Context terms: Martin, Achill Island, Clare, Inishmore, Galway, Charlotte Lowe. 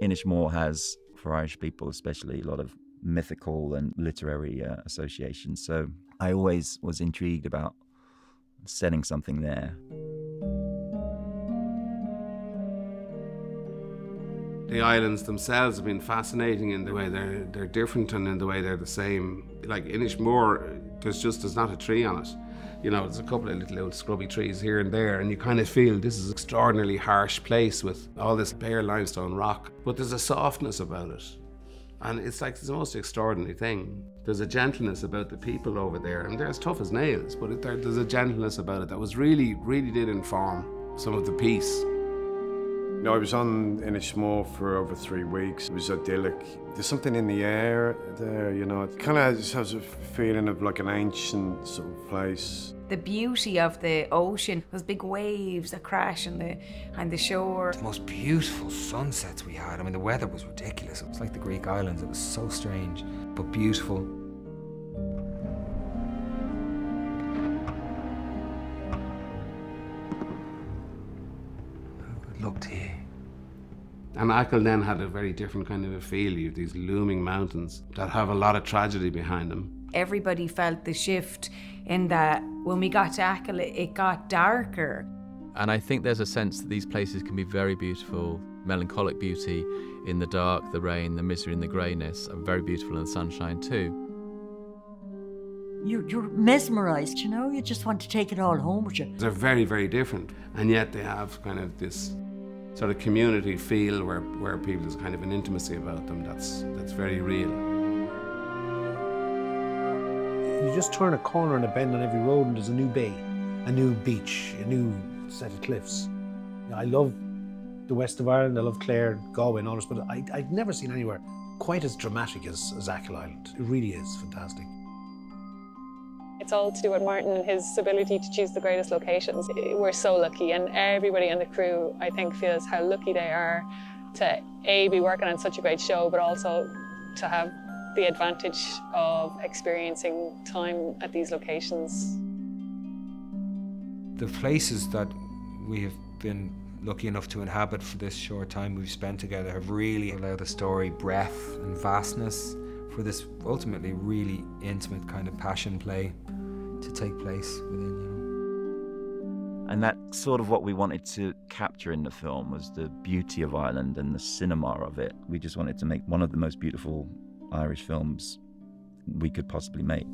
Inishmore has, for Irish people especially, a lot of mythical and literary associations. So I always was intrigued about setting something there. The islands themselves have been fascinating in the way they're different and in the way they're the same. Like Inishmore, there's not a tree on it. You know, there's a couple of little old scrubby trees here and there, and you kind of feel this is an extraordinarily harsh place with all this bare limestone rock. But there's a softness about it. And it's like the most extraordinary thing. There's a gentleness about the people over there, and they're as tough as nails, but there's a gentleness about it that was really, really did inform some of the peace. No, I was on Inishmore for over 3 weeks. It was idyllic. There's something in the air there, you know. It kind of just has a feeling of like an ancient sort of place. The beauty of the ocean, those big waves that crash on the shore. The most beautiful sunsets we had. I mean, the weather was ridiculous. It was like the Greek islands. It was so strange, but beautiful. Looked here. And Achill then had a very different kind of a feel. You have these looming mountains that have a lot of tragedy behind them. Everybody felt the shift in that when we got to Achill, it got darker. And I think there's a sense that these places can be very beautiful, melancholic beauty in the dark, the rain, the misery and the greyness, and very beautiful in the sunshine too. You're mesmerised, you know? You just want to take it all home with you. They're very, very different, and yet they have kind of this sort of community feel where people, there's kind of an intimacy about them that's very real. You just turn a corner and a bend on every road and there's a new bay, a new beach, a new set of cliffs. I love the west of Ireland, I love Clare, Galway and all this, but I've never seen anywhere quite as dramatic as Achill Island. It really is fantastic. It's all to do with Martin and his ability to choose the greatest locations. We're so lucky, and everybody on the crew, I think, feels how lucky they are to, A, be working on such a great show, but also to have the advantage of experiencing time at these locations. The places that we have been lucky enough to inhabit for this short time we've spent together have really allowed the story breadth and vastness for this ultimately really intimate kind of passion play to take place within, you know. And that's sort of what we wanted to capture in the film, was the beauty of Ireland and the cinema of it. We just wanted to make one of the most beautiful Irish films we could possibly make.